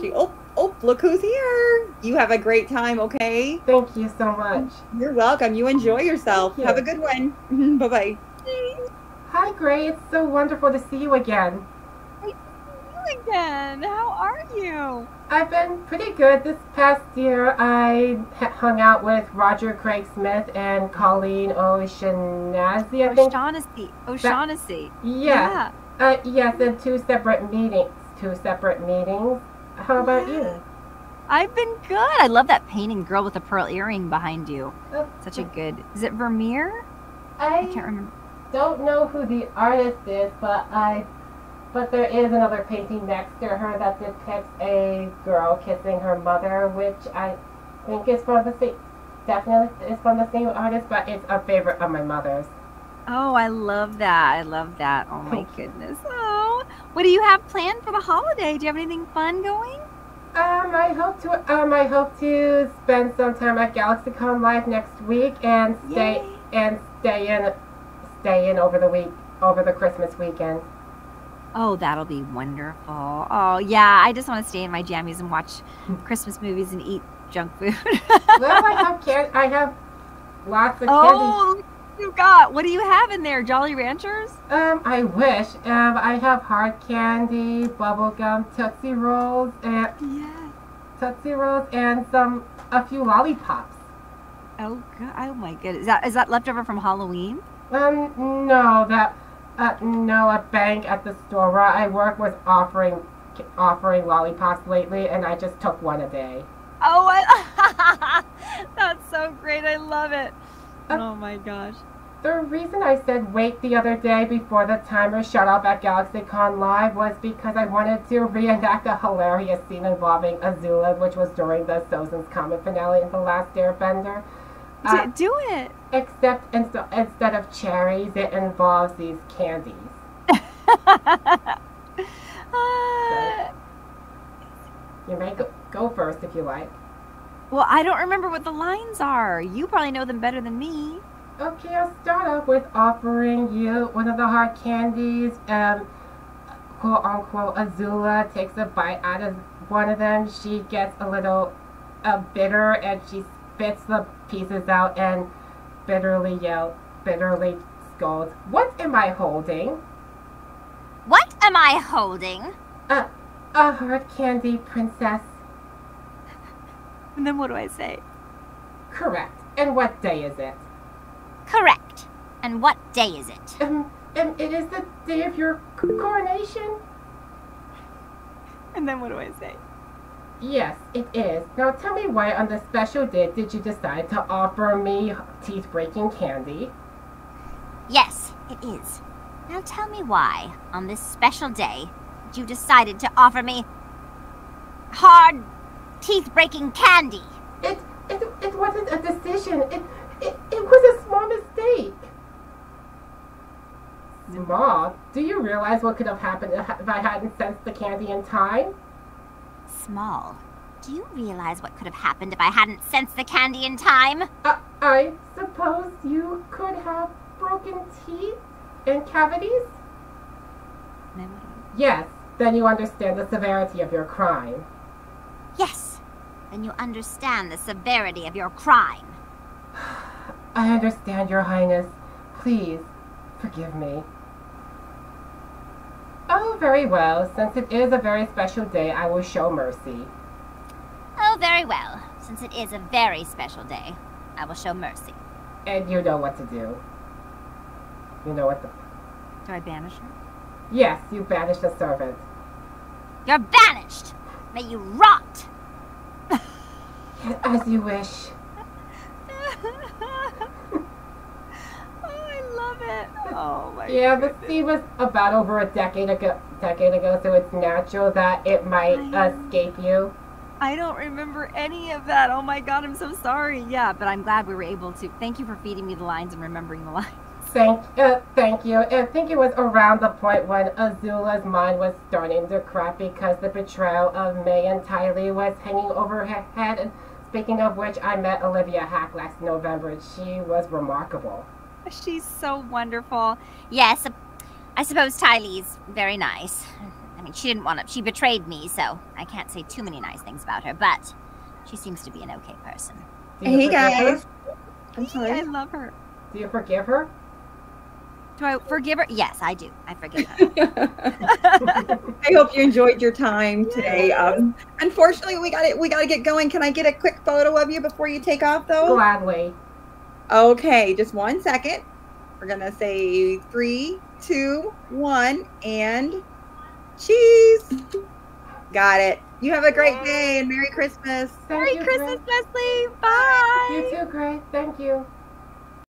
She, oh, look who's here. You have a great time, okay? Thank you so much. You're welcome. You enjoy yourself. Have a good one. Bye-bye. Hi, Grey. It's so wonderful to see you again. How are you? I've been pretty good this past year. I hung out with Roger Craig Smith and Colleen O'Shaughnessy. O'Shaughnessy. Yeah. Yes, in two separate meetings. How about you? I've been good. I love that painting, Girl with a Pearl Earring, behind you. Such a good... Is it Vermeer? I can't remember. Don't know who the artist is, but But there is another painting next to her that depicts a girl kissing her mother, which I think is from the same, definitely is from the same artist, but it's a favorite of my mother's. Oh, I love that. I love that. Oh, my goodness. Oh, what do you have planned for the holiday? Do you have anything fun going? I hope to spend some time at GalaxyCon Live next week and stay in over the Christmas weekend. Oh, that'll be wonderful. Oh, yeah, I just want to stay in my jammies and watch Christmas movies and eat junk food. Well, I have lots of candy. Oh, you got. What do you have in there? Jolly Ranchers? I wish. I have hard candy, bubble gum, Tootsie Rolls, and a few lollipops. Oh, God. Oh my goodness. Is that leftover from Halloween? No, that. No, a bank at the store where I work was offering lollipops lately, and I just took one a day. Oh, that's so great. I love it. Oh, my gosh. The reason I said wait the other day before the timer shut off at GalaxyCon Live was because I wanted to reenact a hilarious scene involving Azula, which was during the Sozin's Comet finale in The Last Airbender. Do it. Except instead of cherries, it involves these candies. You may go first if you like. Well, I don't remember what the lines are. You probably know them better than me. Okay, I'll start off with offering you one of the hard candies. Quote unquote, Azula takes a bite out of one of them. She gets a little bitter, and she spits the pieces out and bitterly scolds, "What am I holding?" "What am I holding?" A hard candy, princess." And then what do I say? "Correct. And what day is it?" "Correct. And what day is it?" It is the day of your coronation." And then what do I say? "Yes, it is. Now tell me why on this special day did you decide to offer me teeth-breaking candy?" "Yes, it is. Now tell me why on this special day you decided to offer me hard teeth-breaking candy." It wasn't a decision. It was a small mistake." "Small? Do you realize what could have happened if I hadn't sensed the candy in time?" "Small. Do you realize what could have happened if I hadn't sensed the candy in time?" I suppose you could have broken teeth and cavities?" "Memory." "Yes, then you understand the severity of your crime." "Yes, then you understand the severity of your crime." "I understand, Your Highness. Please, forgive me." "Oh, very well. Since it is a very special day, I will show mercy." "Oh, very well. Since it is a very special day, I will show mercy." "And you know what to do. You know what to..." "Do I banish her?" "Yes, you banish the servant." "You're banished! May you rot!" "As you wish." It. Oh my goodness. The sea was about over a decade ago, so it's natural that it might escape you. I don't remember any of that. Oh my God, I'm so sorry. Yeah, but I'm glad we were able to. Thank you for feeding me the lines and remembering the lines. Thank you. I think it was around the point when Azula's mind was starting to crack because the betrayal of Mai and Ty Lee was hanging over her head. And speaking of which, I met Olivia Hack last November, and she was remarkable. She's so wonderful. Yes, I suppose Ty Lee's very nice. I mean, she didn't want to. She betrayed me, so I can't say too many nice things about her, but she seems to be an okay person. Hey, guys. I'm sorry. I love her. Do you forgive her? Do I forgive her? Yes, I do. I forgive her. I hope you enjoyed your time today. Unfortunately, we got to get going. Can I get a quick photo of you before you take off, though? Gladly. Okay, just 1 second. We're going to say 3, 2, 1, and cheese. Got it. You have a great day and Merry Christmas. Merry Christmas, Leslie. Bye. You too, Greg. Thank you.